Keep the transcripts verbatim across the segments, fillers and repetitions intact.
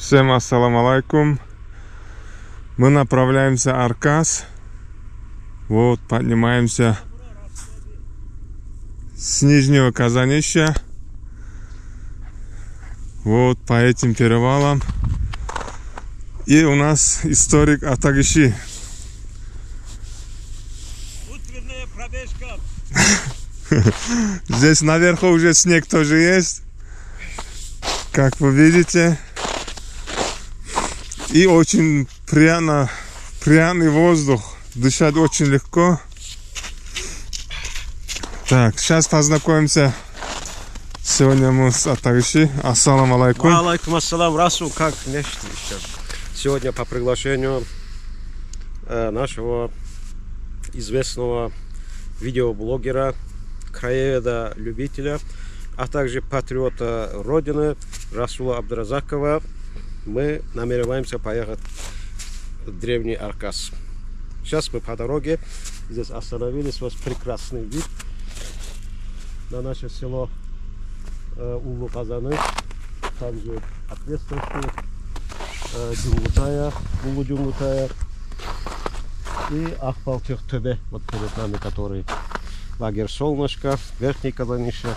Всем ассаламу алейкум. Мы направляемся в Аркас. Вот, поднимаемся с Нижнего Казанища. Вот по этим перевалам. И у нас историк Атагиши. Утренняя пробежка. Здесь наверху уже снег тоже есть, как вы видите. И очень пряно, пряный воздух, дышать очень легко. Так, сейчас познакомимся. Сегодня мы с Атагиши. Ассаламу алейкум. Алейкум ассалам, Расул. Как нечто сейчас? Сегодня по приглашению нашего известного видеоблогера, краеведа-любителя, а также патриота Родины Расула Абдуразакова, мы намереваемся поехать в древний Аркас. Сейчас мы по дороге, здесь остановились, у вас прекрасный вид на наше село э, Улу Казаны, там же ответственности, э, Дюмутая, Улу Дюмутая и Ахпалтих Тубе, вот перед нами который лагерь Солнышко, Верхний Казанище,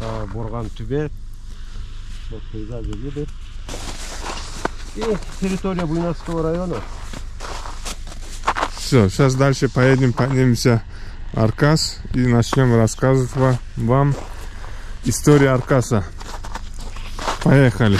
э, Бурган Тубе, вот пейзажи виды. И территория Буйнакского района. Все, сейчас дальше поедем, поднимемся в Аркас и начнем рассказывать вам историю Аркаса. Поехали!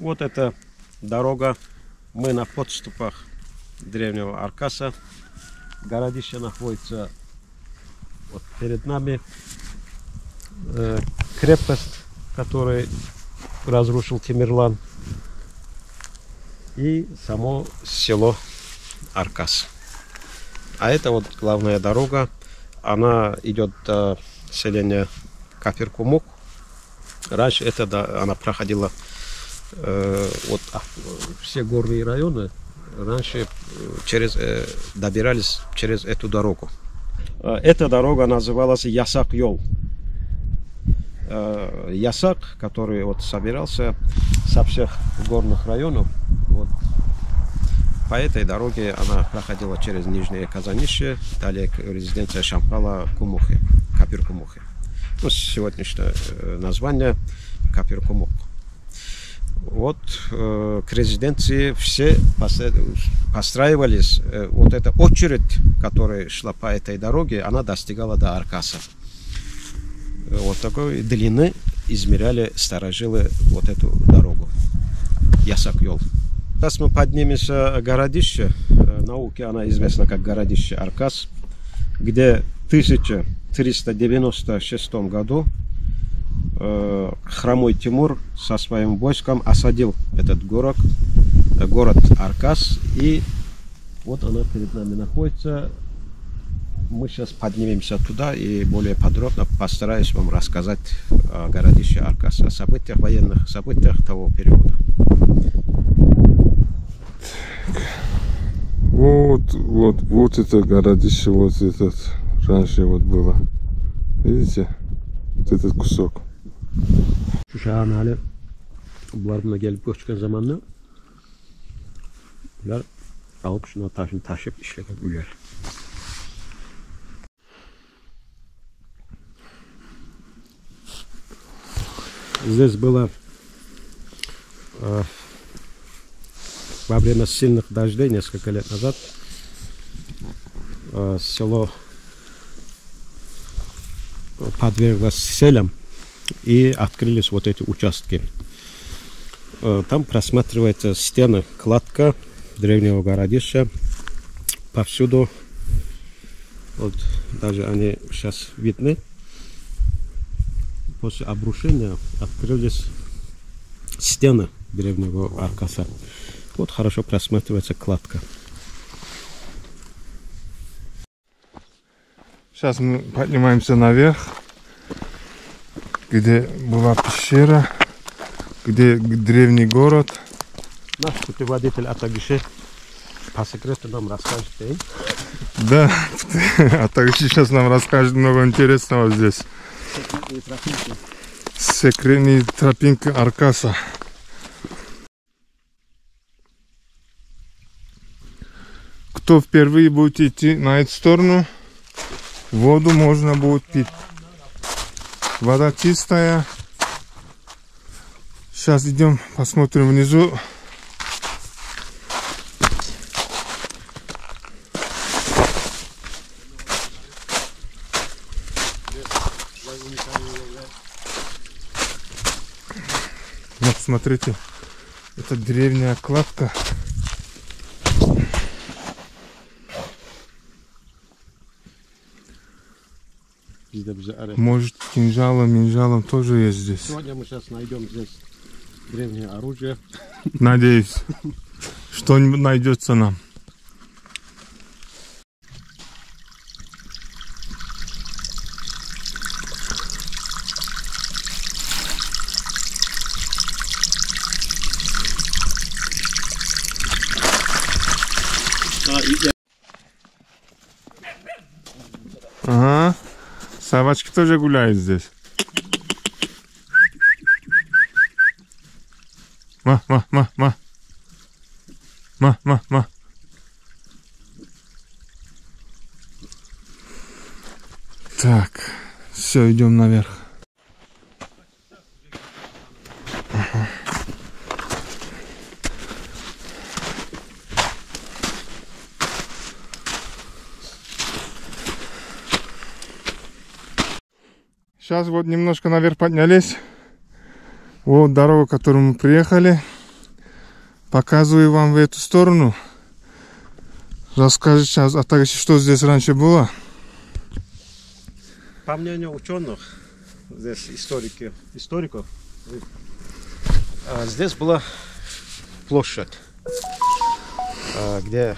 Вот эта дорога, мы на подступах древнего Аркаса. Городище находится вот перед нами. Э, крепость, которую разрушил Тимур-Ланг. И само село Аркас. А это вот главная дорога. Она идет до селения Капир-Кумух. Раньше это, да, она проходила... Вот все горные районы раньше через, добирались через эту дорогу. Эта дорога называлась Ясак-Йол. Ясак, который вот собирался со всех горных районов, вот, по этой дороге она проходила через Нижнее Казанище, далее резиденция Шамхала Кумухи, Капир-Кумухи. Ну, сегодняшнее название Капир-Кумух. Вот э, к резиденции все постраивались. Э, вот эта очередь, которая шла по этой дороге, она достигала до Аркаса. Э, вот такой длины измеряли, старожилы вот эту дорогу. Ясак-Йол. Сейчас мы поднимемся в городище. Э, науке она известна как городище Аркас, где в тысяча триста девяносто шестом году Хромой Тимур со своим войском осадил этот город, город Аркас. И вот она перед нами находится. Мы сейчас поднимемся туда и более подробно постараюсь вам рассказать о городище Аркас, о событиях, военных событиях того периода. Вот, вот, вот это городище, вот этот раньше вот было. Видите? Вот этот кусок. Здесь было э, во время сильных дождей несколько лет назад э, село подверглось селям, и открылись вот эти участки. Э, там просматривается стены, кладка древнего городища. Повсюду, вот даже они сейчас видны. После обрушения открылись стены древнего Аркаса. Вот хорошо просматривается кладка. Сейчас мы поднимаемся наверх, где была пещера, где древний город. Наш путеводитель Атагиши по секрету нам расскажет. Да, Атагиши сейчас нам расскажет много интересного здесь. Секретные тропинки. Секретные тропинки Аркаса. Кто впервые будет идти на эту сторону, воду можно будет пить. Вода чистая. Сейчас идем, посмотрим внизу. Смотрите, это древняя кладка. Может, кинжалом, минжалом тоже есть здесь. Сегодня мы сейчас найдем здесь древнее оружие. Надеюсь, что-нибудь найдется нам. Ага, собачки тоже гуляют здесь. Ма, ма, ма, ма. Ма, ма, ма. Так, все, идем наверх. Ага. Сейчас вот немножко наверх поднялись. Вот дорога, которую мы приехали. Показываю вам в эту сторону. Расскажу сейчас, а также что здесь раньше было. По мнению ученых, здесь историки, историков, здесь была площадь, где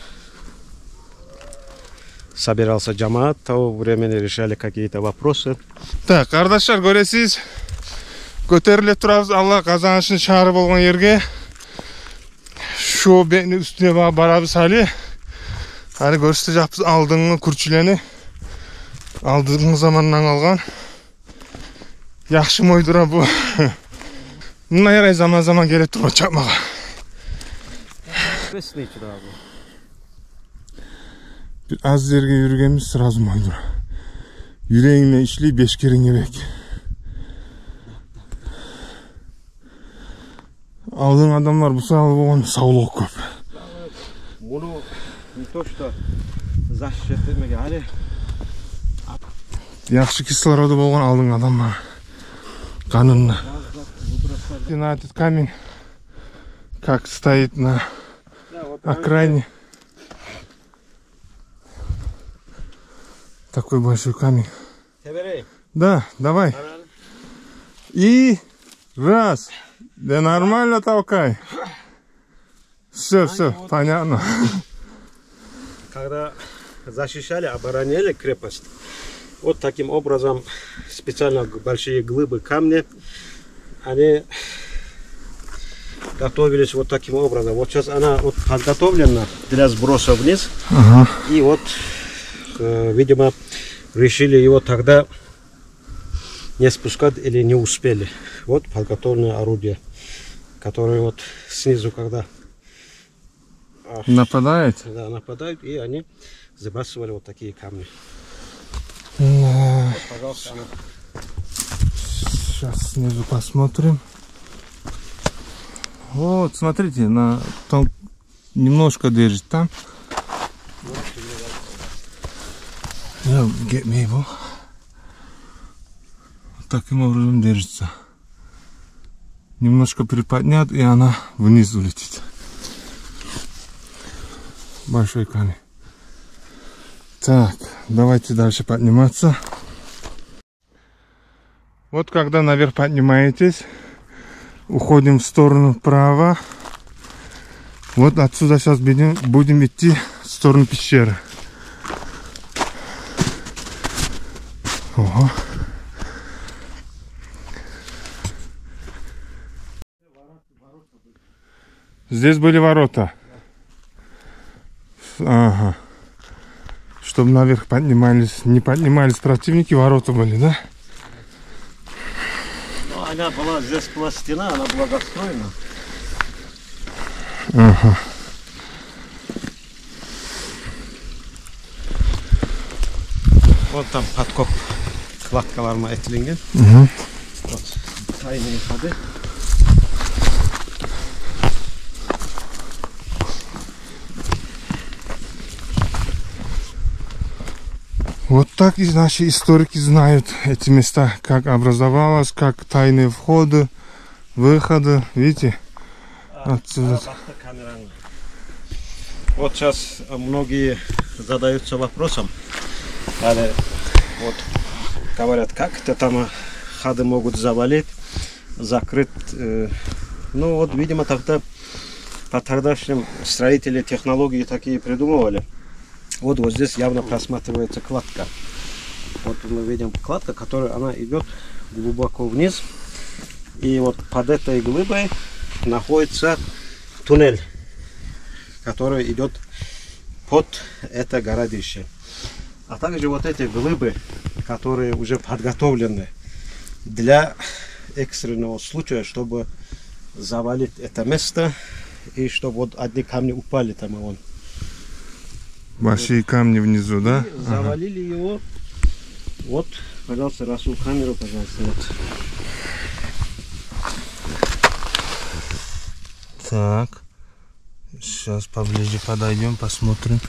собирался джамаат, того времени решали какие-то вопросы. Так, кардашар, көресіз, көтеріле тұрабыз Алла Казанышын шары болған ерге. Шо бені үстіне барабыз әлі. Әлі көрісті жапыз алдыңғы күрчілені. Алдыңғы заманнан алған. Яқшы мойдыра бұл. Мұнай рай заман-заман келет тұрға чапмаға. Бесіне чыда бұл. Az yerge yürügemiz sıraz maydur. Yüreğinle işli beş kere gerek. Aldığın adamlar bu sağlığı olan sağlığı köp. Bunu mitoşta zaşış ettirmege hali. Yakşı kislarada olan aldığın adamlar. Kanınla. Этот камень, как стоит на окраине. Такой большой камень. Да, давай. И раз. Да нормально толкай. Все, все, понятно. Когда защищали, обороняли крепость, вот таким образом специально большие глыбы камни, они готовились вот таким образом. Вот сейчас она вот подготовлена для сброса вниз. Ага. И вот, э, видимо, решили его тогда не спускать или не успели. Вот подготовленное орудие, которое вот снизу, когда нападает, да, нападают, и они забрасывали вот такие камни. Вот, пожалуйста, она. Сейчас снизу посмотрим. Вот, смотрите, на там немножко держит там. Yeah, get me, bro. Таким образом держится. Немножко приподнят, и она вниз улетит. Большой камень. Так, давайте дальше подниматься. Вот когда наверх поднимаетесь, уходим в сторону вправо. Вот отсюда сейчас будем, будем идти в сторону пещеры. Ого. Здесь были ворота. Ага. Чтобы наверх поднимались, не поднимались противники, ворота были, да? Ну, она была, здесь была стена, она была достроена. Ага. Вот там подкоп. Кладкаларма этиленген. Угу. Вот тайные ходы. Вот так и наши историки знают эти места, как образовалось, как тайные входы, выходы, видите, отсюда. Вот сейчас многие задаются вопросом, вот говорят, как это там ходы могут завалить, закрыть. Ну вот, видимо, тогда по тогдашним строители технологии такие придумывали. Вот, вот здесь явно просматривается кладка. Вот мы видим кладка, которая она идет глубоко вниз. И вот под этой глыбой находится туннель, который идет под это городище. А также вот эти глыбы, которые уже подготовлены для экстренного случая, чтобы завалить это место и чтобы вот одни камни упали там и вон. Большие вот камни внизу, да? И завалили, ага, его. Вот, пожалуйста, Расул, камеру, пожалуйста. Вот. Так, сейчас поближе подойдем, посмотрим.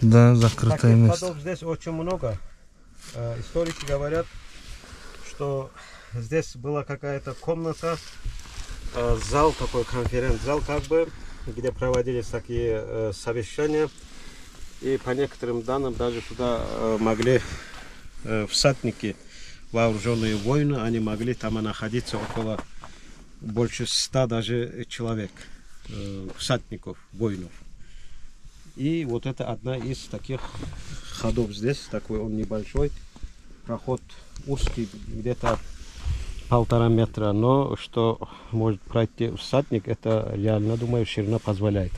Да, закрытое так, место. Ходов здесь очень много. Э, историки говорят, что здесь была какая-то комната, э, зал такой, конференц-зал как бы, где проводились такие э, совещания, и по некоторым данным даже туда э, могли э, всадники, вооруженные воины, они могли там находиться около больше ста даже человек, э, всадников, воинов. И вот это одна из таких ходов здесь, такой он небольшой, проход узкий, где-то полтора метра, но что может пройти всадник, это реально, думаю, ширина позволяет.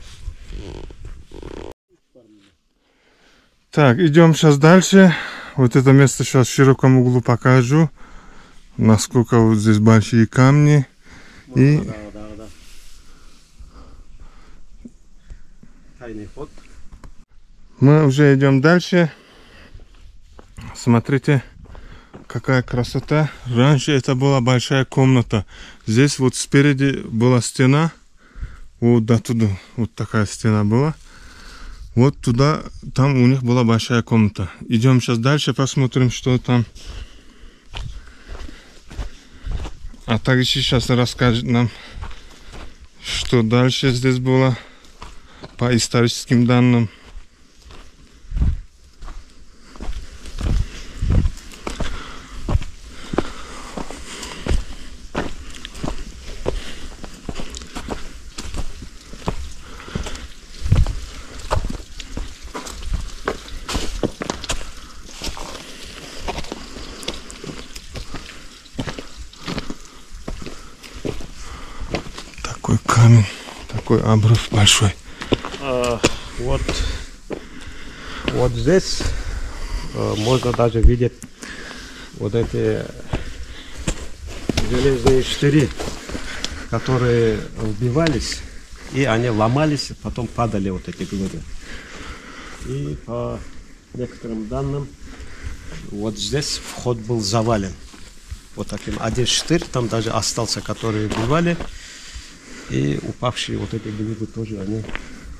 Так, идем сейчас дальше. Вот это место сейчас в широком углу покажу, насколько вот здесь большие камни. Вот, и да, да, да, да. Тайный ход. Мы уже идем дальше. Смотрите, какая красота. Раньше это была большая комната. Здесь вот спереди была стена. Вот до туда. Вот такая стена была. Вот туда, там у них была большая комната. Идем сейчас дальше, посмотрим, что там. А также сейчас расскажет нам, что дальше здесь было по историческим данным. такой камень, такой обрыв большой. А, вот, вот здесь а, можно даже видеть вот эти железные штыри, которые вбивались, и они ломались, потом падали вот эти глыбы. И по некоторым данным, вот здесь вход был завален. Вот таким. Один штырь там даже остался, которые убивали. И упавшие вот эти глыбы тоже они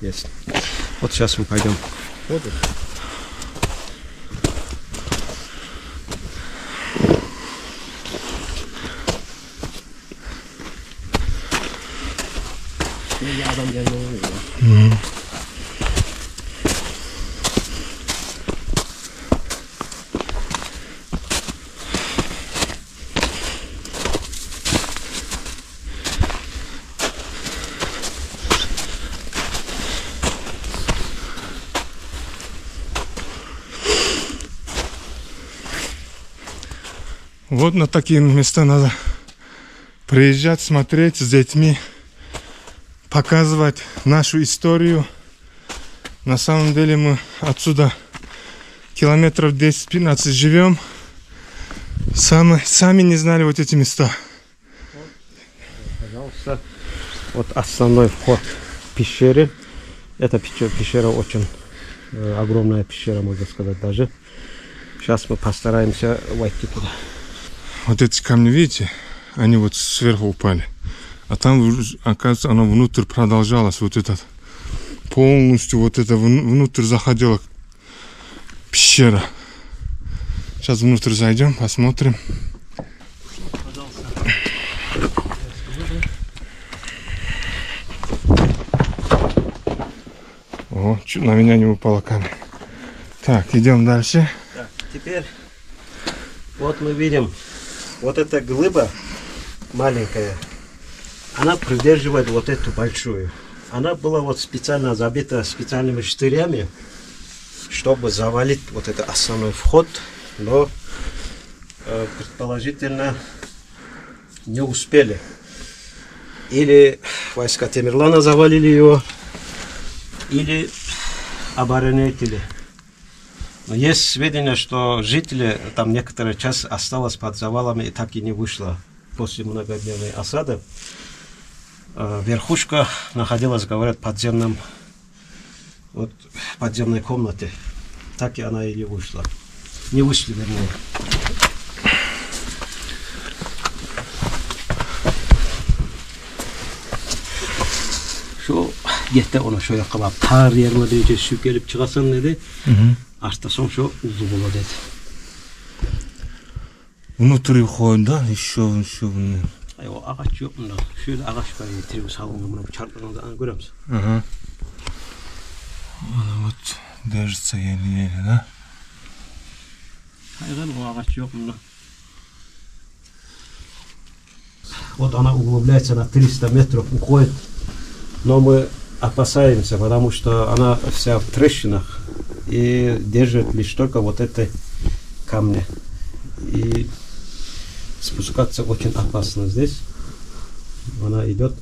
есть. Вот сейчас мы пойдем. Вот. Mm-hmm. Вот на такие места надо приезжать, смотреть с детьми, показывать нашу историю. На самом деле мы отсюда километров десять-пятнадцать живем. Сами, сами не знали вот эти места. Вот, пожалуйста, вот основной вход пещеры. Эта пещера, пещера очень э, огромная пещера, можно сказать даже. Сейчас мы постараемся войти туда. Вот эти камни, видите, они вот сверху упали. А там, оказывается, оно внутрь продолжалось, вот этот, полностью вот это внутрь заходила пещера. Сейчас внутрь зайдем, посмотрим. О, чуть на меня не упало камень. Так, идем дальше. Так, теперь вот мы видим, вот эта глыба маленькая. Она придерживает вот эту большую. Она была вот специально забита специальными штырями, чтобы завалить вот этот основной вход, но э, предположительно не успели. Или войска Темирлана завалили его, или оборонители. Но есть сведения, что жители, там некоторая часть осталась под завалами и так и не вышла после многодневной осады. Верхушка находилась, говорят, в подземном, вот, подземной комнате. Так и она или вышла. Не вышли, вернее. Şu yette ona şöyle kalab. Tar yerine deyince şu gelip çıkasın dedi. Açtasın şu zubulu dedi. Внутри хода еще, еще вниз. Ага. Вот держится еле-еле, да? Вот она углубляется на триста метров, уходит, но мы опасаемся, потому что она вся в трещинах и держит лишь только вот эти камни. И спускаться очень опасно здесь. Она идет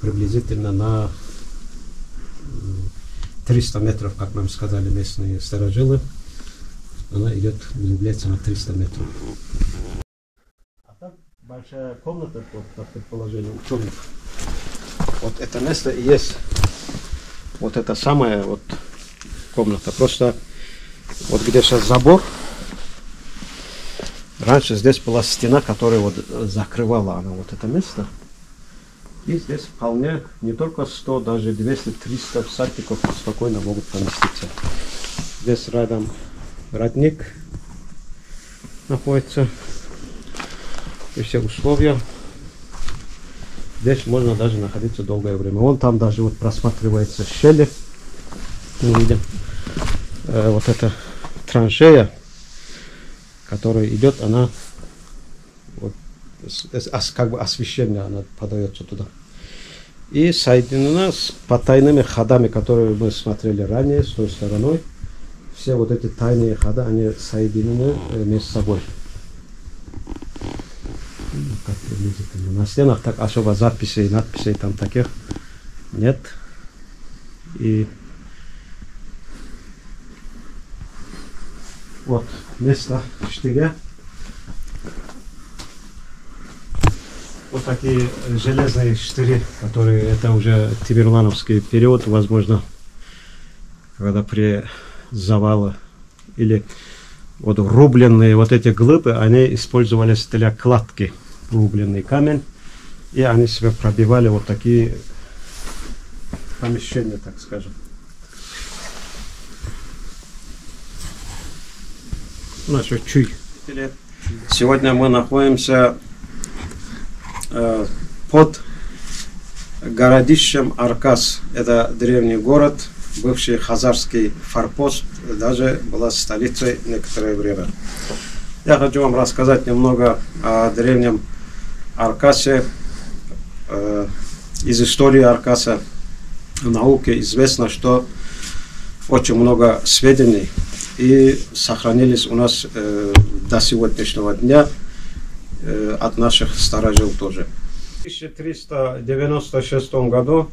приблизительно на триста метров, как нам сказали местные старожилы. Она идет, углубляется на триста метров. А там большая комната, вот, как предположили ученых. Вот это место и есть. Вот это самая вот комната. Просто вот где сейчас забор. Раньше здесь была стена, которая вот закрывала она вот это место. И здесь вполне не только сто, даже двести-триста всадников спокойно могут поместиться. Здесь рядом родник находится. И все условия. Здесь можно даже находиться долгое время. Вон там даже вот просматривается щели. Мы видим э, вот эта траншея, которая идет, она вот, как бы освещение, она подается туда. И соединена с потайными ходами, которые мы смотрели ранее, с той стороной. Все вот эти тайные ходы, они соединены между собой. как приблизительно. На стенах так особо записей, надписей там таких нет. И вот место штыга. Вот такие железные штыри, которые это уже тимурлановский период, возможно, когда при завале или вот рубленные вот эти глыбы, они использовались для кладки, рубленный камень, и они себе пробивали вот такие помещения, так скажем. Наш чуй. Сегодня мы находимся под городищем Аркас. Это древний город, бывший хазарский форпост, даже была столицей некоторое время. Я хочу вам рассказать немного о древнем Аркасе, из истории Аркаса. В науке известно, что очень много сведений, и сохранились у нас до сегодняшнего дня от наших старожил тоже. В тысяча триста девяносто шестом году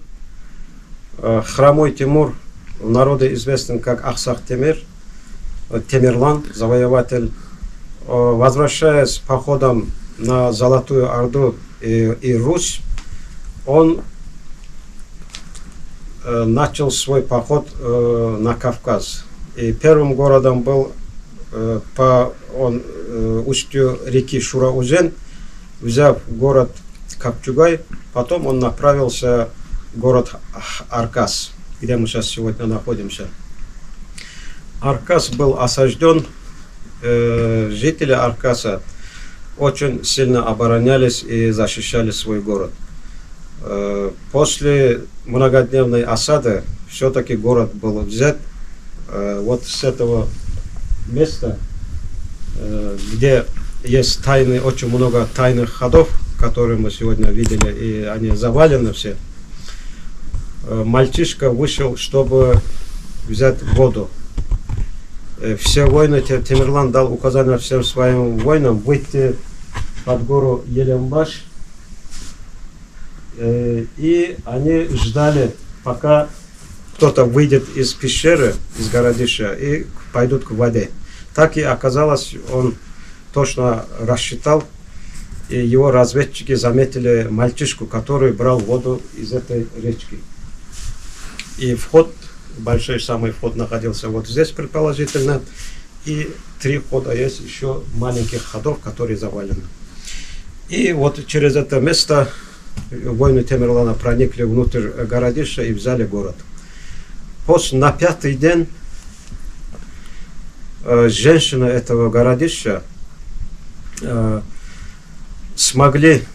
Хромой Тимур, в народе известен как Ахсах Тимур, Тимур-Ланг, завоеватель, возвращаясь походом на Золотую Орду и, и Русь, он начал свой поход на Кавказ. И первым городом был по он, устью реки Шураузен, взяв город Капчугай, потом он направился в город Аркас, где мы сейчас сегодня находимся. Аркас был осажден, жители Аркаса очень сильно оборонялись и защищали свой город. После многодневной осады все-таки город был взят. Вот с этого места, где есть тайны, очень много тайных ходов, которые мы сегодня видели, и они завалены все. Мальчишка вышел, чтобы взять воду. Все воины, Тимур-Ланг дал указание всем своим воинам выйти под гору Еренбаш, и они ждали, пока кто-то выйдет из пещеры, из городища, и пойдут к воде. Так и оказалось, он точно рассчитал, и его разведчики заметили мальчишку, который брал воду из этой речки. И вход, большой самый вход находился вот здесь, предположительно, и три входа есть еще маленьких ходов, которые завалены. И вот через это место воины Тимур-Ланга проникли внутрь городища и взяли город. После, на пятый день, э, женщины этого городища э, смогли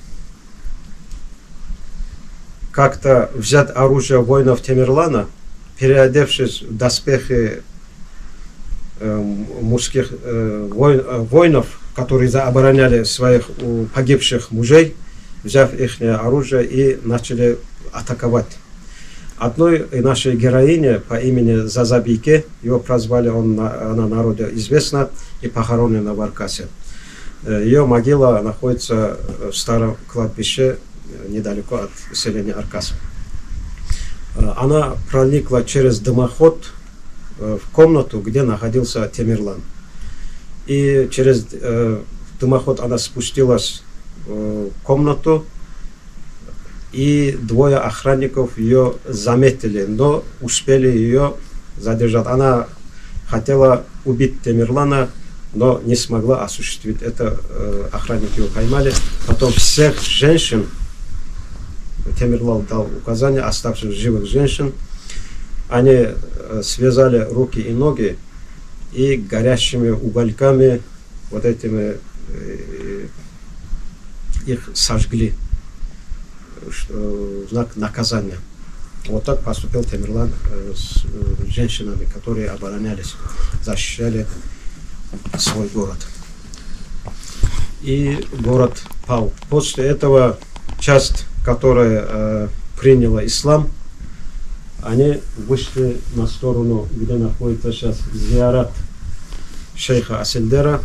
как-то взять оружие воинов Тимур-Ланга, переодевшись в доспехи э, мужских э, вой, э, воинов, которые обороняли своих у, погибших мужей, взяв их оружие и начали атаковать. Одной нашей героине по имени Зазабике, его прозвали, он, она народе известна и похоронена в Аркасе. Ее могила находится в старом кладбище недалеко от селения Аркаса. Она проникла через дымоход в комнату, где находился Тимур-Ланг. И через дымоход она спустилась в комнату, и двое охранников ее заметили, но успели ее задержать. Она хотела убить Тимур-Ланга, но не смогла осуществить это. Охранники ее поймали. Потом всех женщин, Тимур-Ланг дал указание, оставшихся живых женщин, они связали руки и ноги и горящими угольками вот этими их сожгли. Знак наказания. Вот так поступил Тимур-Ланг с женщинами, которые оборонялись, защищали свой город. И город пал. После этого часть, которая э, приняла ислам, они вышли на сторону, где находится сейчас зиарат шейха Асельдера,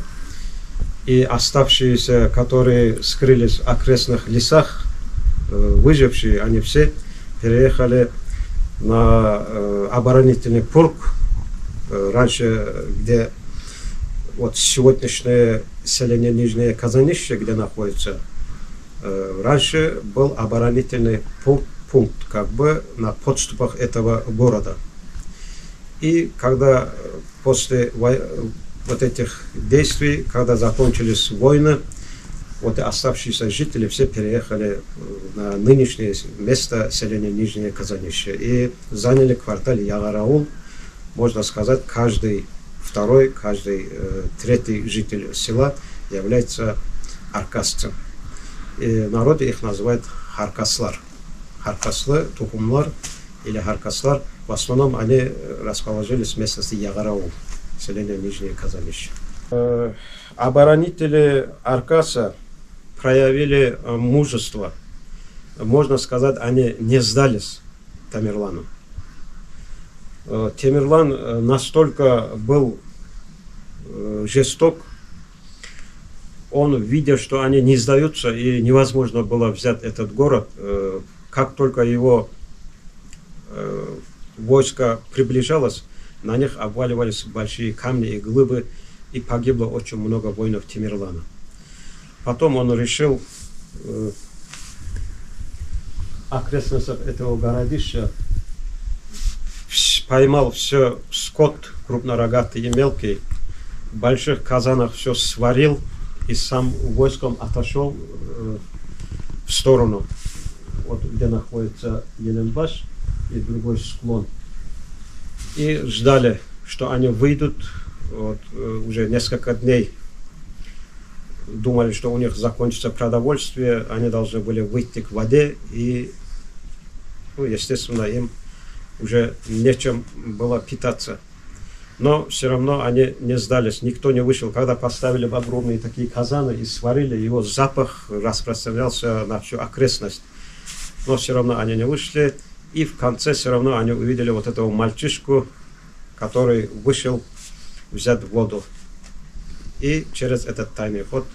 и оставшиеся, которые скрылись в окрестных лесах, выжившие, они все переехали на оборонительный пункт, раньше, где вот сегодняшнее селение Нижнее Казанище, где находится, раньше был оборонительный пункт, пункт как бы на подступах этого города. И когда после вот этих действий, когда закончились войны, вот оставшиеся жители все переехали на нынешнее место селения Нижнее Казанище и заняли квартал Ягараул. Можно сказать, каждый второй, каждый э, третий житель села является аркасцем. И народ их называет харкаслар. Харкаслы, тухумлар или харкаслар, в основном они расположились в местности Ягараул, селение Нижнее Казанище. Э, оборонители Аркаса проявили э, мужество. Можно сказать, они не сдались Тамерлану. Э, Темирлан настолько был э, жесток, он, видя, что они не сдаются и невозможно было взять этот город, э, как только его э, войско приближалось, на них обваливались большие камни и глыбы, и погибло очень много воинов Темирлана. Потом он решил э, окрестности этого городища, поймал все скот, крупнорогатый и мелкий, в больших казанах все сварил и сам войском отошел э, в сторону, вот где находится Еренбаш и другой склон. И ждали, что они выйдут, вот, уже несколько дней думали, что у них закончится продовольствие, они должны были выйти к воде, и, ну, естественно, им уже нечем было питаться. Но все равно они не сдались, никто не вышел. Когда поставили огромные такие казаны и сварили, его запах распространялся на всю окрестность. Но все равно они не вышли. И в конце все равно они увидели вот этого мальчишку, который вышел взять воду. И через этот тайный ход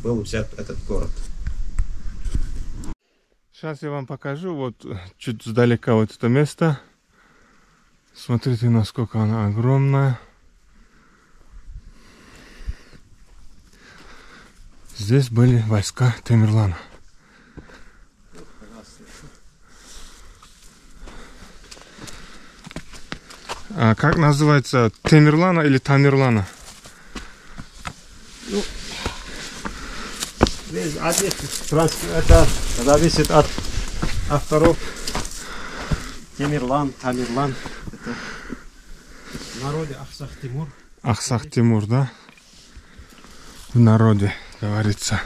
был взят этот город. Сейчас я вам покажу, вот чуть сдалека вот это место. Смотрите, насколько она огромная. Здесь были войска Темирлана. А как называется, Темирлана или Тамерлана? Ну, без ответа, это зависит от авторов. Темирлан, Тамерлан. Это в народе Ахсах Тимур. Ахсах Тимур, да? В народе говорится.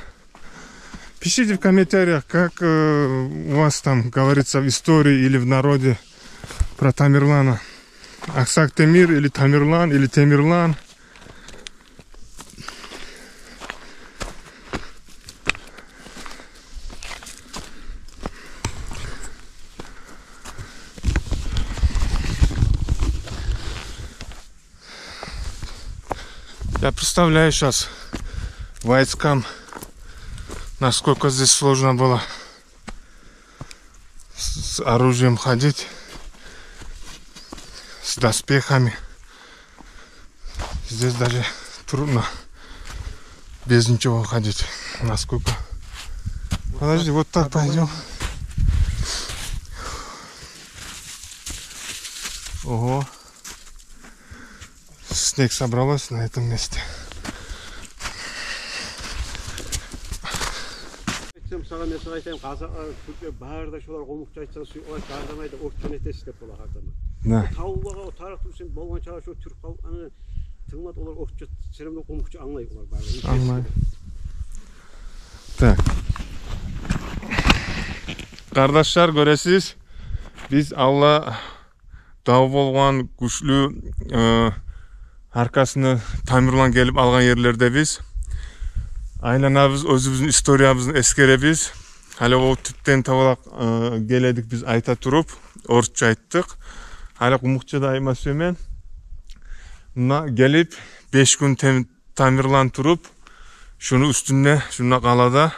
Пишите в комментариях, как э, у вас там говорится в истории или в народе про Тамерлана. Ахсах Темир или Тамерлан или Темирлан. Я представляю сейчас войскам, насколько здесь сложно было с оружием ходить. С доспехами. Здесь даже трудно без ничего ходить. Насколько. Вот подожди, так, вот так пойдем. Ого. Снег собралась на этом месте. Да. Так. Kardeşler, göresiz, biz Allah davul olğan güçlü arkasını Tamirlan gelip alğan yerlerde biz. Aylanabız, özümüzün istoriyamızın eskere biz. Hala o tüpten tavalak geledik biz ayta turup, orçça ettik. Hala Qumuqçada emasmen. Muna gelip beş gün Tamirlan turup Şunu üstünde, şunun qalada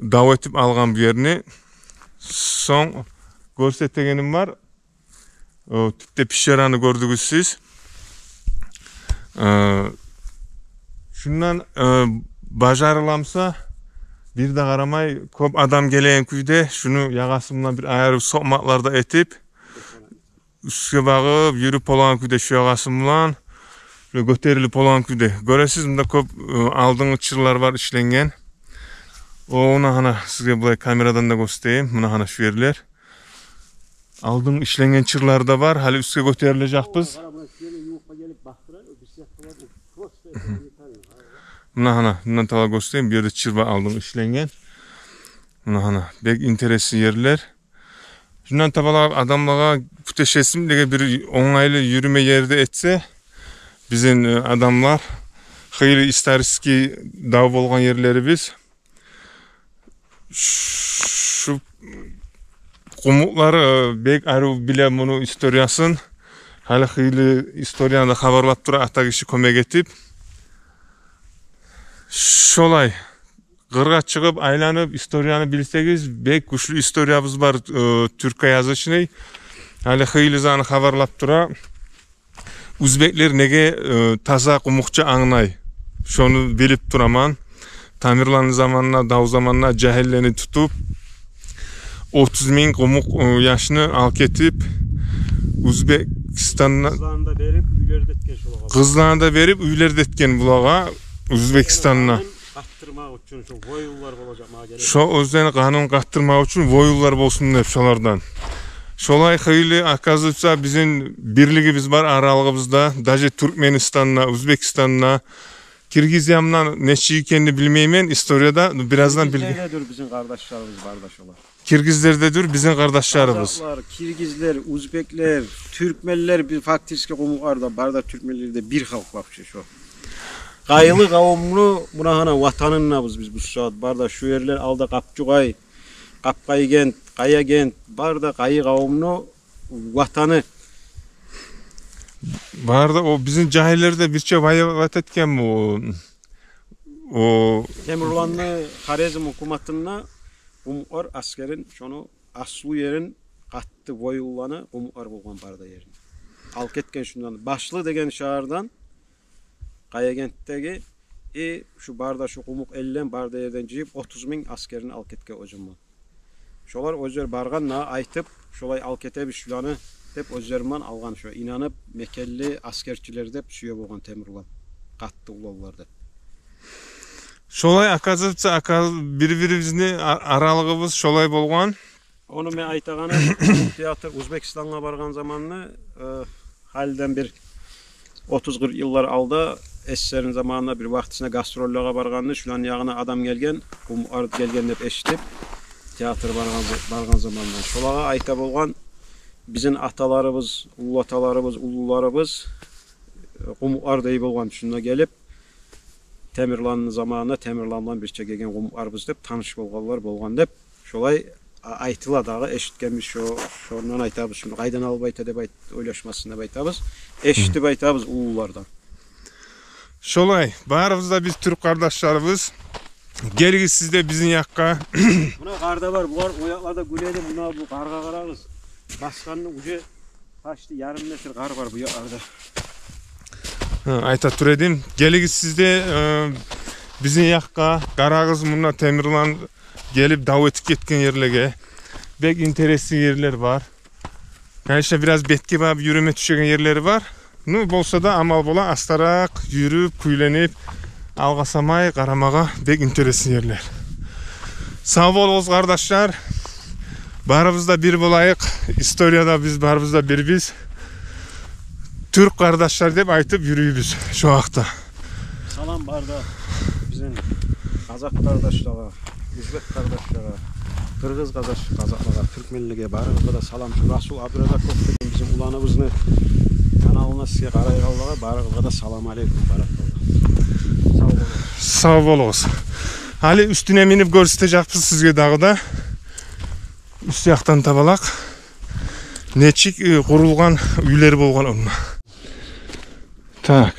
dava etib alğan bir yerini son gösterdiğim var. O tipte pişiranı gördünüz siz. Ee, şundan e, bajarılamsa bir de qaramay köp adam gelen kuyda şunu yağasımdan bir ayırıp soqmaqlarda etip üstüne bağıb yürüp olan kuyda şu yağasımdan göterilip olan kuyda. Görəsiz bunda köp aldığınız çırlar var işlənən. Ona hana sizə bu kameradan da göstəreyim. Buna hana şu yerlər. Aldığım işlənən çırlar da var. Hələ üstə götəriləcəkbiz. Buna hana, bundan tala göstəreyim. Bir yerdə çır var aldığım işlənən. Buna hana, bək interesli yerlər. Bundan tala adamlara puteşesim diye bir onaylı yürüme yerde etse bizim adamlar xeyli isteriski dav olğan yerleri biz şu qumluqları bek aru bilen bunu historiyasın hali xeyli historiyada xabarlap tura Atagişi kömek etip şolay qırğa çıqıp aylanıp historiyanı bilsegiz bek güçlü historiyabız bar e, türkçe yazışını hali xeyli zanı xabarlap tura Uzbekler nege e, taza qumuqça anlay şonu bilip turaman Tamirlan zamanına, dav zamanına cahilleni tutup otuz bin qumuq e, yaşını alk etip Uzbekistan'a kızlarını da verip üylerde etken şolağa kızlarını da verip üylerde etken bulağa Uzbekistan'a kattırmak için şu voyullar olacak şu özden kanun kattırmak için voyullar olsun nefşalardan Şolay xeyli akazıpsa bizim birligimiz var aralığımızda. Daje Turkmenistan'la, Uzbekistan'la, Kirgiziyam'dan neçiyi kendi bilmeymen historiada birazdan bilgi. Kirgizlerdedir bizim kardeşlerimiz kardeşler. Kirgizlerdedir bizim kardeşlerimiz. Kazaklar, Kirgizler, Uzbekler, Türkmenler bir faktiski komuklarda, barda Türkmenlerde bir halk bakçı şu. Kayılı kavumlu buna hana vatanınabız biz bu saat barda şu yerler alda Kapçugay, Kapkay Gent. Kaya gent, barda kayı kavmunu vatanı. Barda o bizim cahillerde birçok hayat etken bu. O... Temurlanlı Harezm hukumatına umur askerin, şunu aslu yerin kattı boyullanı umur bulgan barda yerin. Halk etken şundan, başlı degen şahardan, Kaya gentteki e, şu barda şu kumuk ellen barda yerden cihip otuz bin askerini halk etken hocamdan. Şolar özler barğanla aytıp, şolay alkete bir şulanı hep özlerman alğan şu. İnanıp Mekelli askerçiler de suya boğan Temurlan. Kattı ulavlarda. Şolay akazıpsa akaz birbirimizin aralığımız şolay bolğan. Onu me aytağanı teatr Uzbekistan'a barğan zamanını e, halden bir otuz qırx yıllar aldı. Esserin zamanına bir vaktisine gastrollara barğanını şulan yağına adam gelgen, kum art gelgen hep eşitip teatr barğan zamandan. Şolağa ayta bolğan bizim atalarımız, ulu atalarımız, ulularımız qumuar deyip olğan şuna gelip Temirlan'ın zamanında Temirlan'dan bir çekegen qumuarımız deyip tanışık olğanlar bolğan deyip şolay aytıla dağı eşitkenmiş şu, şondan aytabız. Şimdi qaydan alıp ayta deyip oylaşmasında aytabız. Eşitip aytabız ululardan. Şolay, barımızda biz Türk kardeşlerimiz Gelgi sizde bizim yakka. Buna karda var, bular oyaklarda güleydi, buna bu karga kararız. Baskanın ucu taştı, yarım metre kar var bu yaklarda. Ayta tur edin. Gelgi sizde e, bizim yakka, kararız bununla Temirlan gelip davet etken yerlere. Bek interesli yerler var. Yani işte biraz betki var, yürüme düşen yerleri var. Ne olsa da amal bola astarak, yürüp, kuyulanıp. Alğasamay, Karamağa bek interesli yerler. Sağ olunuz kardeşler. Barımızda bir bulayık. İstoryada biz, barımızda bir biz. Türk kardeşler deyip aytıp yürüyübüz şu haqda. Salam barda bizim Kazak kardeşlere, Uzbek kardeşlere, Kırgız kardeş, Kazaklara, Türkmenliğe barımızda da salam. Şu Rasул Абдуразаков bizim ulanımızın kanalına size karayallara barımızda da salam aleyküm barımızda. Sağ olunuz. Hali üstüne minip görüstecekpiz sizge dağda. Üst yaktan tabalak. Neçik e, kurulgan üyleri bolgan onunla. Так.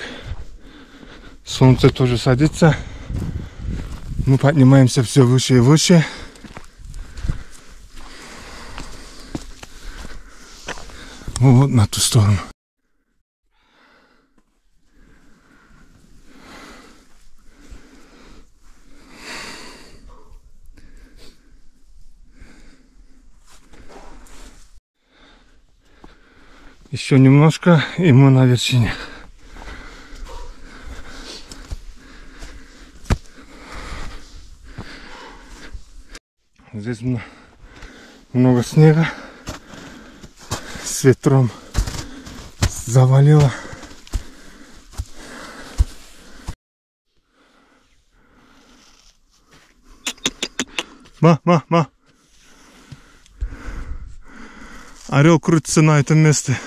Солнце тоже садится. Мы поднимаемся все выше и выше. Вот на ту сторону. Еще немножко, и мы на вершине. Здесь много снега. С ветром завалило. Ма, ма, ма. Орел крутится на этом месте.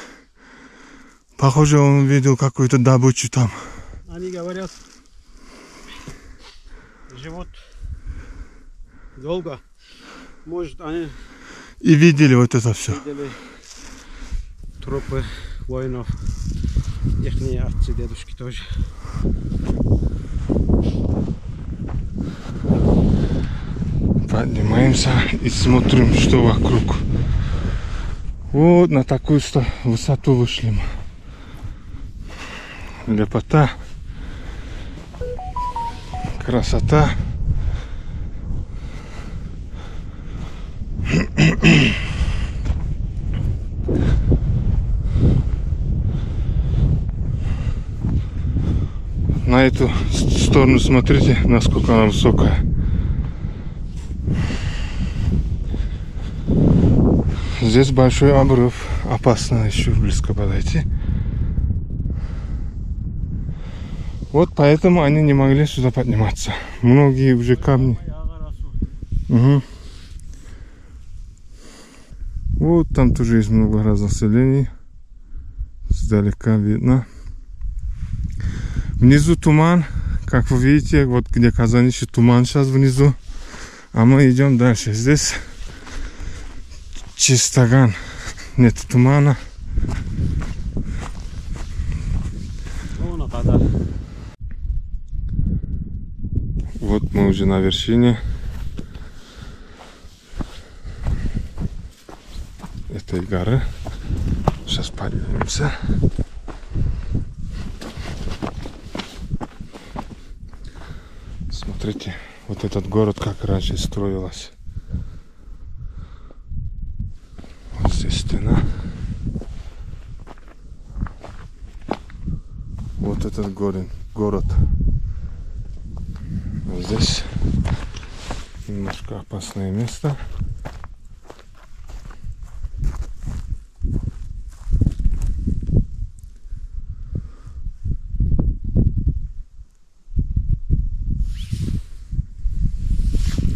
Похоже, он видел какую-то добычу там. Они говорят, живут долго. Может, они... И видели вот это все. Видели трупы воинов. Ихние отцы, дедушки тоже. Поднимаемся и смотрим, что вокруг. Вот на такую высоту вышли мы. Лепота, красота. На эту сторону смотрите, насколько она высокая. Здесь большой обрыв, опасно еще близко подойти. Вот поэтому они не могли сюда подниматься. Многие уже камни. Угу. Вот там тоже есть много разных селений. Сдалека видно. Внизу туман. Как вы видите, вот где Казанище, туман сейчас внизу. А мы идем дальше. Здесь чистоган. Нет тумана. Вот мы уже на вершине. Этой горы. Сейчас поднимемся. Смотрите, вот этот город как раньше строилась. Вот здесь стена. Вот этот город. город. Здесь немножко опасное место.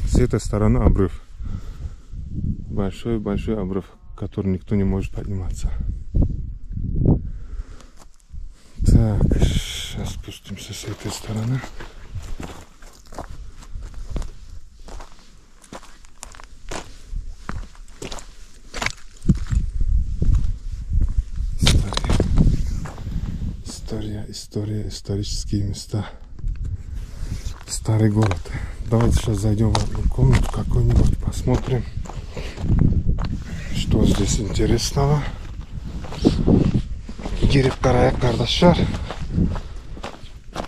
С этой стороны обрыв. Большой-большой обрыв, который никто не может подниматься. Так, сейчас спустимся с этой стороны. История, исторические места, старый город. Давайте сейчас зайдем в одну комнату какую-нибудь, посмотрим, что здесь интересного. Кирип Карая Кардашар.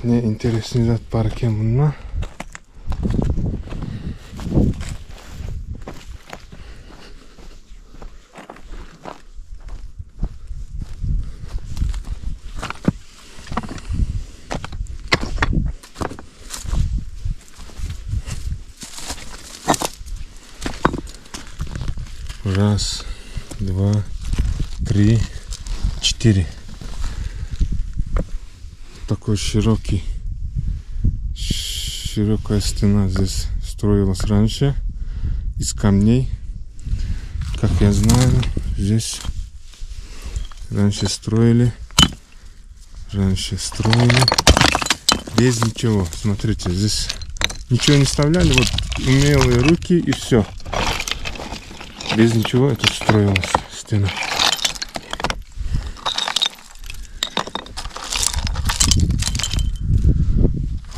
Мне интереснее дать парке Мунна. Раз, два, три, четыре. Такой широкий, широкая стена здесь строилась раньше из камней. Как я знаю, здесь раньше строили, раньше строили без ничего. Смотрите, здесь ничего не вставляли, вот умелые руки и все. Без ничего это строилась стена.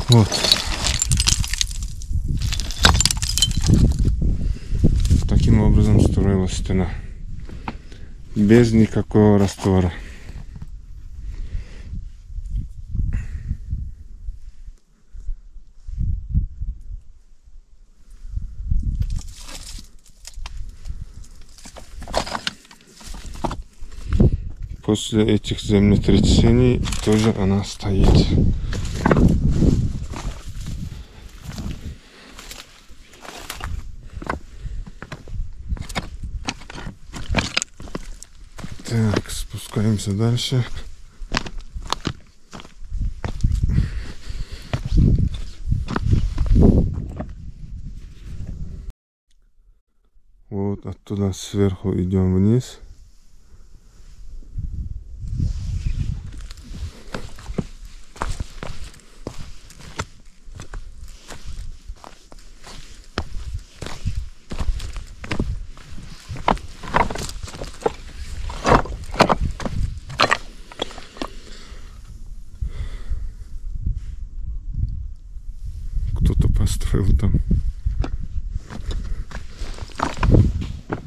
Вот. нам строилась стена. Без никакого раствора. После этих землетрясений тоже она стоит. Так, спускаемся дальше. Вот оттуда сверху идем вниз.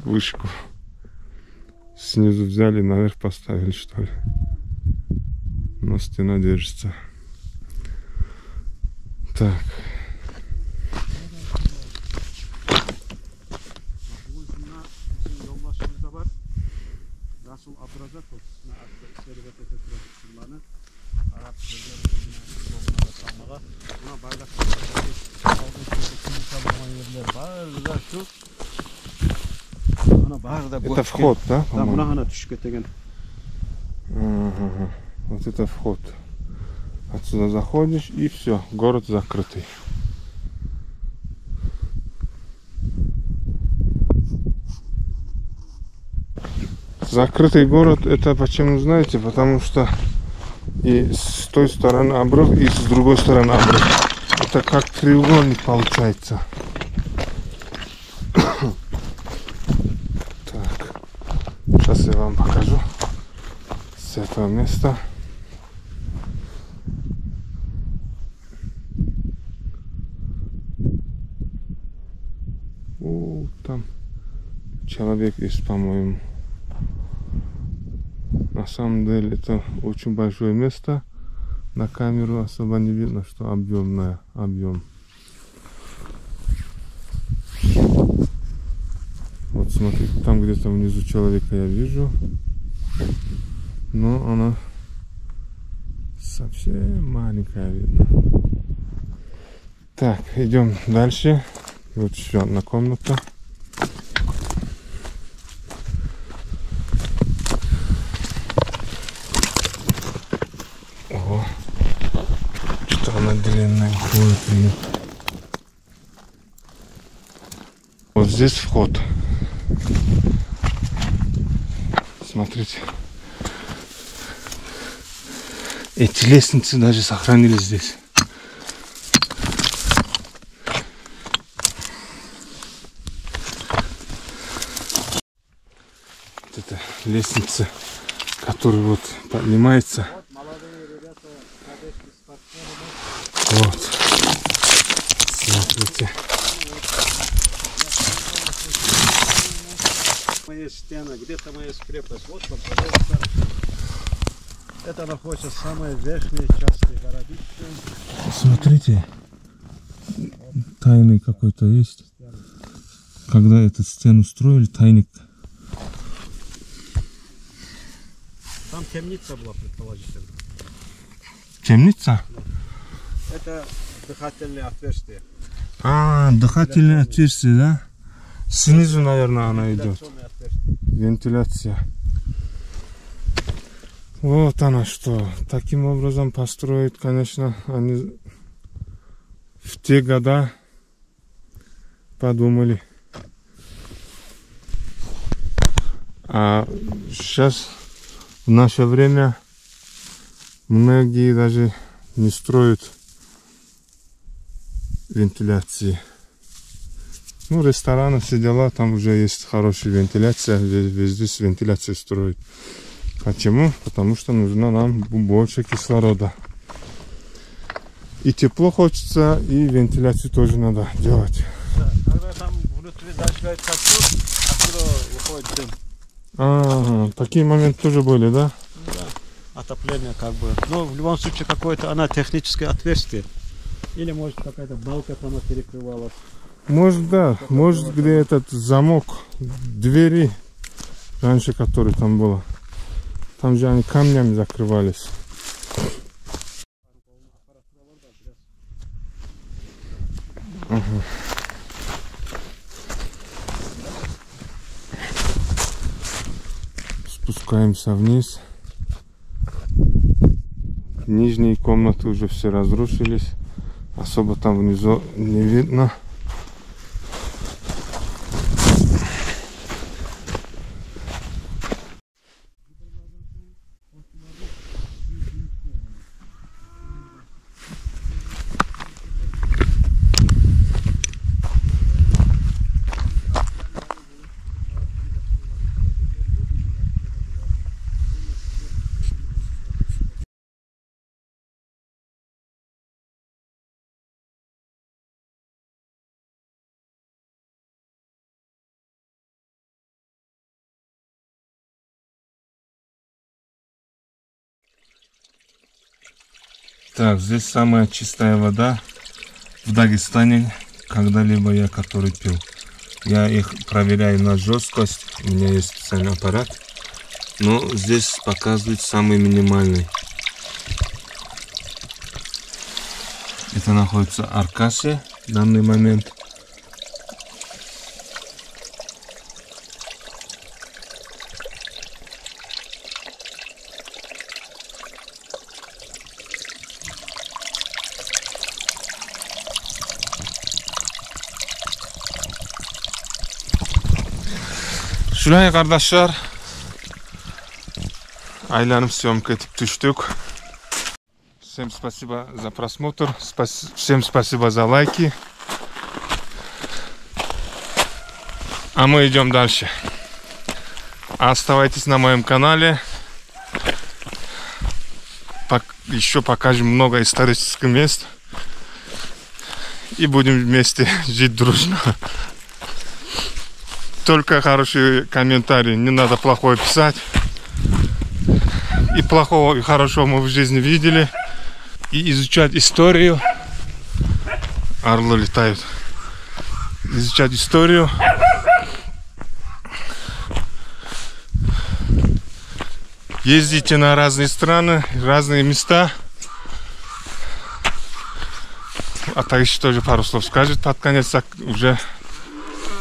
Вышку снизу взяли, наверх поставили, что ли. Но стена держится. Так. Расул Абдуразаков. Это вход, да? Ага. Вот это вход. Отсюда заходишь и все, город закрытый. Закрытый город, это почему знаете? Потому что и с той стороны обрыв, и с другой стороны обрыв. Это как треугольник получается. Сейчас я вам покажу с этого места. О, там человек есть, по-моему. На самом деле это очень большое место. На камеру особо не видно, что объемное, объем. Вот смотрите, там где-то внизу человека я вижу, но она совсем маленькая видно. Так, идем дальше. Вот еще одна комната. Ого, что она длинная. Вот здесь вход. Смотрите, эти лестницы даже сохранились здесь. Вот это лестница, которая вот поднимается. Вот, смотрите. Моя стена, где-то моя крепость. Вот там, пожалуйста. Это находится самая верхняя часть городища. Смотрите, тайный какой-то есть. Когда эту стену строили, тайник. Там темница была, предположительно. Темница? Это дыхательные отверстия. А, дыхательные отверстия, да? Снизу, наверное, она идет. Вентиляция. Вот она что. Таким образом построить, конечно, они в те года подумали. А сейчас, в наше время, многие даже не строят вентиляции. Ну, рестораны, все дела, там уже есть хорошая вентиляция, везде с вентиляцией строят. Почему? Потому что нужно нам больше кислорода. И тепло хочется, и вентиляцию тоже надо делать. Да, когда там внутри зажигают костер, откуда делать дым. Ага, такие моменты тоже были, да? Да, отопление как бы. Но в любом случае какое-то она техническое отверстие. Или может какая-то балка там перекрывалась. Может, да, как может было, где там этот замок двери, раньше который там было. Там же они камнями закрывались. Ага. Спускаемся вниз. Нижние комнаты уже все разрушились. Особо там внизу не видно. Так, здесь самая чистая вода в Дагестане, когда-либо я который пил. Я их проверяю на жесткость, у меня есть специальный аппарат, но здесь показывает самый минимальный. Это находится Аркасе в данный момент. Шулай kardeşler, aylarım съемка этих düştük. Всем спасибо за просмотр, спас... всем спасибо за лайки. А мы идем дальше. Оставайтесь на моем канале. Пок... Еще покажем много исторических мест. И будем вместе жить дружно. Только хорошие комментарии, не надо плохое писать. И плохого, и хорошего мы в жизни видели. И изучать историю. Орлы летают. Изучать историю. Ездите на разные страны, разные места. А так еще тоже пару слов скажет под конец. Так уже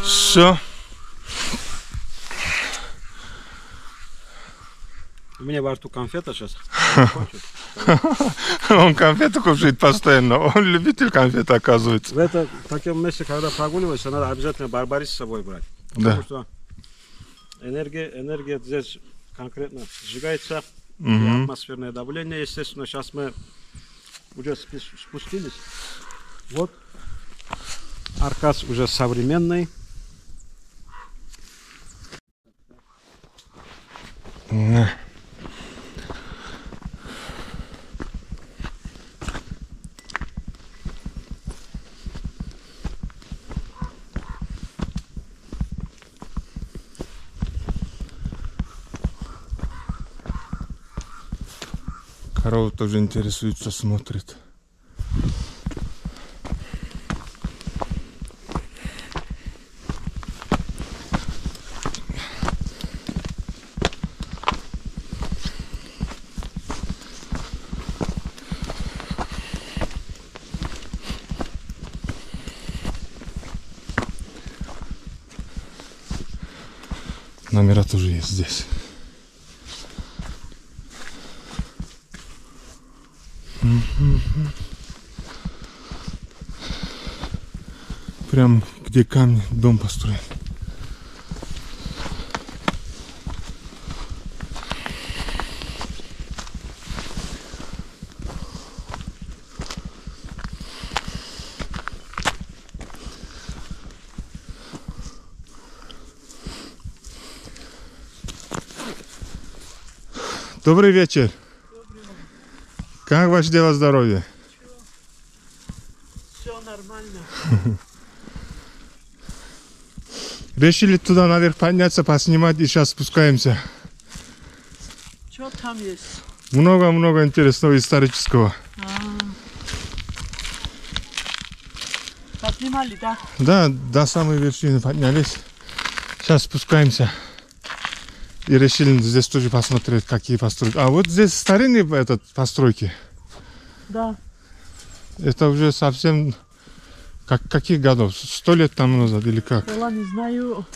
все. У меня во рту конфета сейчас. Он конфету кушает постоянно. Он любитель конфет, оказывается. В, это, в таком месте, когда прогуливаешься, надо обязательно барбарис с собой брать. Потому да. что энергия, энергия здесь конкретно сжигается. Mm-hmm. Атмосферное давление, естественно. Сейчас мы уже спустились. Вот. Аркас уже современный. Mm-hmm. Коровы тоже интересуются, смотрит. Номера тоже есть здесь. Прям где камни, дом построен. Добрый вечер. Добрый. Как ваше дело здоровья? Все нормально. Решили туда наверх подняться, поснимать, и сейчас спускаемся. Что там есть? Много-много интересного исторического. А-а-а. Поднимали, да? Да, до самой вершины поднялись. Сейчас спускаемся. И решили здесь тоже посмотреть, какие постройки. А вот здесь старинные этот, постройки. Да. Это уже совсем... Как, каких годов? Сто лет там назад или как? Я не знаю.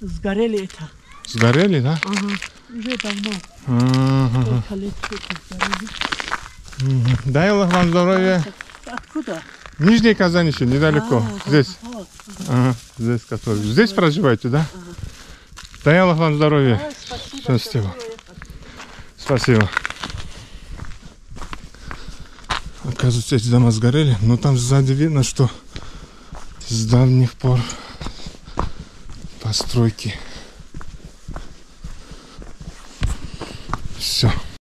Сгорели это. Сгорели, да? Ага. Уже давно. Ага. Дай Аллах вам здоровья. Откуда? Нижнее Казанище, недалеко. А, здесь. Вот. Ага. Здесь, который... здесь проживаете, да? Ага. Дай Аллах вам здоровья. А, спасибо. Спасибо. Спасибо. Оказывается, эти дома сгорели, но там сзади видно, что с давних пор постройки. Все.